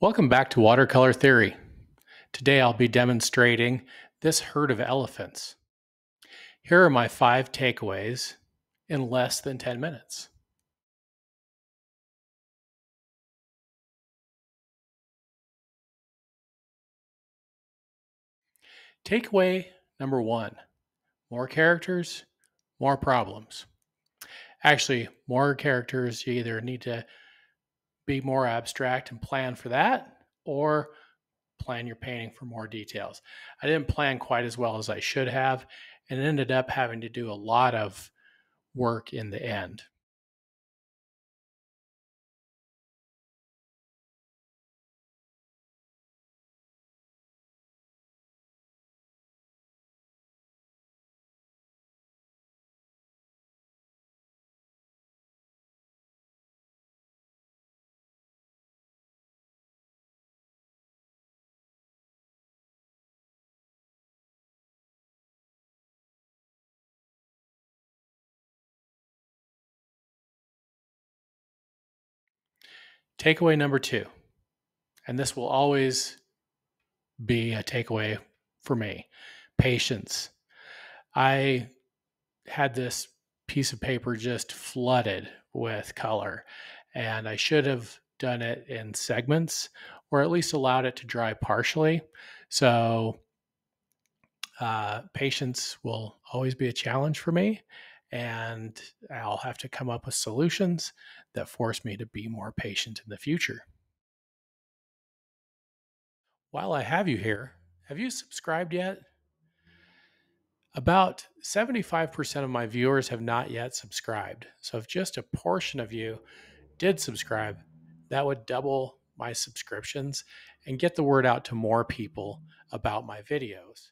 Welcome back to Watercolor Theory. Today I'll be demonstrating this herd of elephants. Here are my 5 takeaways in less than 10 minutes. Takeaway number 1, more characters, more problems. Actually, more characters, you either need to be more abstract and plan for that, or plan your painting for more details. I didn't plan quite as well as I should have, and ended up having to do a lot of work in the end. Takeaway number 2, and this will always be a takeaway for me, patience. I had this piece of paper just flooded with color, and I should have done it in segments or at least allowed it to dry partially. So patience will always be a challenge for me, and I'll have to come up with solutions that force me to be more patient in the future. While I have you here, have you subscribed yet? About 75% of my viewers have not yet subscribed. So if just a portion of you did subscribe, that would double my subscriptions and get the word out to more people about my videos.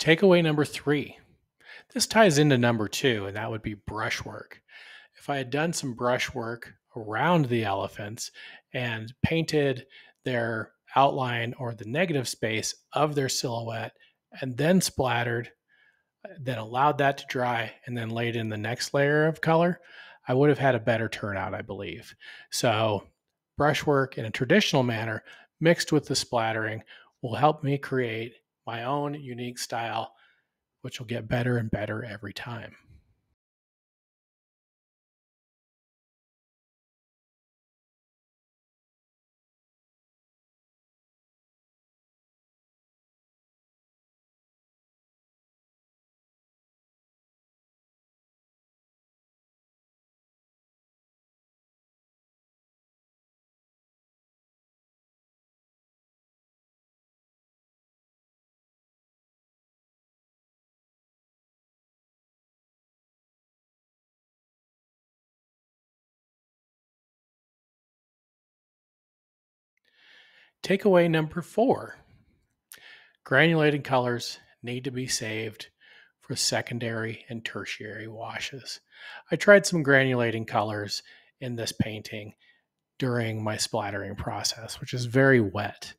Takeaway number 3. This ties into number 2, and that would be brushwork. If I had done some brushwork around the elephants and painted their outline or the negative space of their silhouette, and then splattered, then allowed that to dry, and then laid in the next layer of color, I would have had a better turnout, I believe. So brushwork in a traditional manner mixed with the splattering will help me create my own unique style, which will get better and better every time. Takeaway number 4, granulated colors need to be saved for secondary and tertiary washes. I tried some granulating colors in this painting during my splattering process, which is very wet.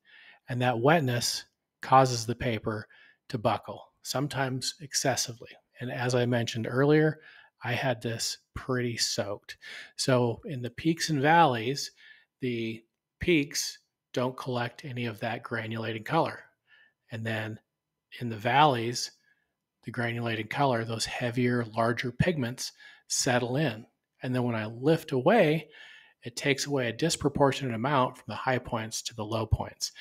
And that wetness causes the paper to buckle, sometimes excessively. And as I mentioned earlier, I had this pretty soaked. So in the peaks and valleys, the peaks don't collect any of that granulated color. And then in the valleys, the granulated color, those heavier, larger pigments settle in. And then when I lift away, it takes away a disproportionate amount from the high points to the low points.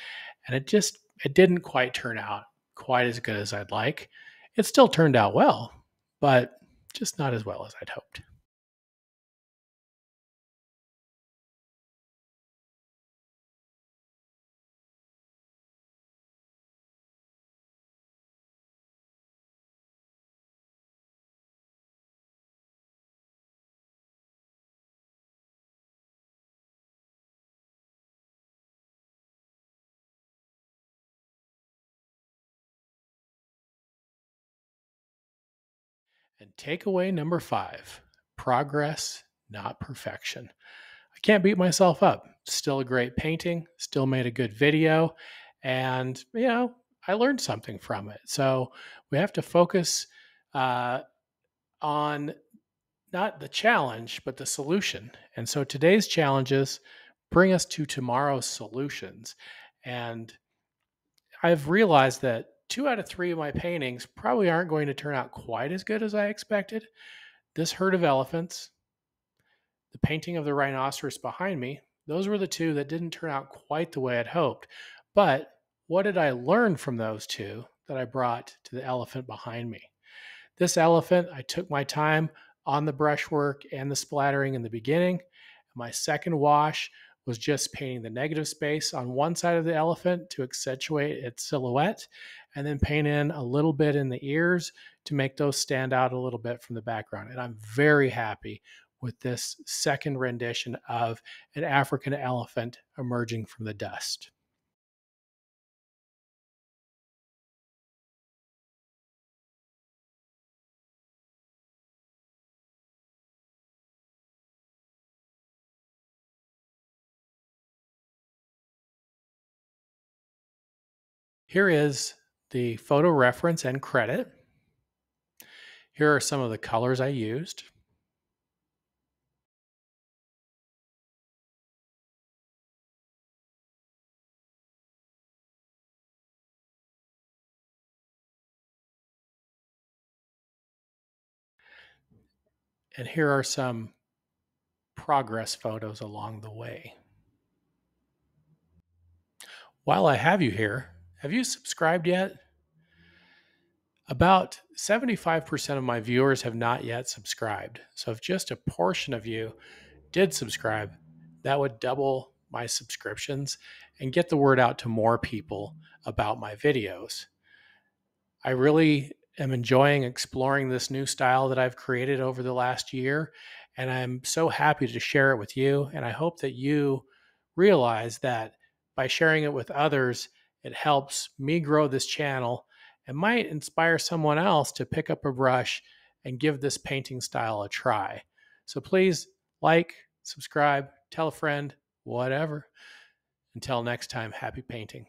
And it didn't quite turn out quite as good as I'd like. It still turned out well, but just not as well as I'd hoped. And takeaway number 5, progress, not perfection. I can't beat myself up. Still a great painting, still made a good video, and I learned something from it. So we have to focus on not the challenge, but the solution. And so today's challenges bring us to tomorrow's solutions. And I've realized that 2 out of 3 of my paintings probably aren't going to turn out quite as good as I expected. This herd of elephants, the painting of the rhinoceros behind me, those were the 2 that didn't turn out quite the way I'd hoped. But what did I learn from those 2 that I brought to the elephant behind me? This elephant, I took my time on the brushwork and the splattering in the beginning. My second wash was just painting the negative space on one side of the elephant to accentuate its silhouette, and then paint in a little bit in the ears to make those stand out a little bit from the background. And I'm very happy with this second rendition of an African elephant emerging from the dust. Here is the photo reference and credit. Here are some of the colors I used. And here are some progress photos along the way. While I have you here, have you subscribed yet? About 75% of my viewers have not yet subscribed. So if just a portion of you did subscribe, that would double my subscriptions and get the word out to more people about my videos. I really am enjoying exploring this new style that I've created over the last year, and I'm so happy to share it with you. And I hope that you realize that by sharing it with others, it helps me grow this channel and might inspire someone else to pick up a brush and give this painting style a try. So please like, subscribe, tell a friend, whatever. Until next time, happy painting.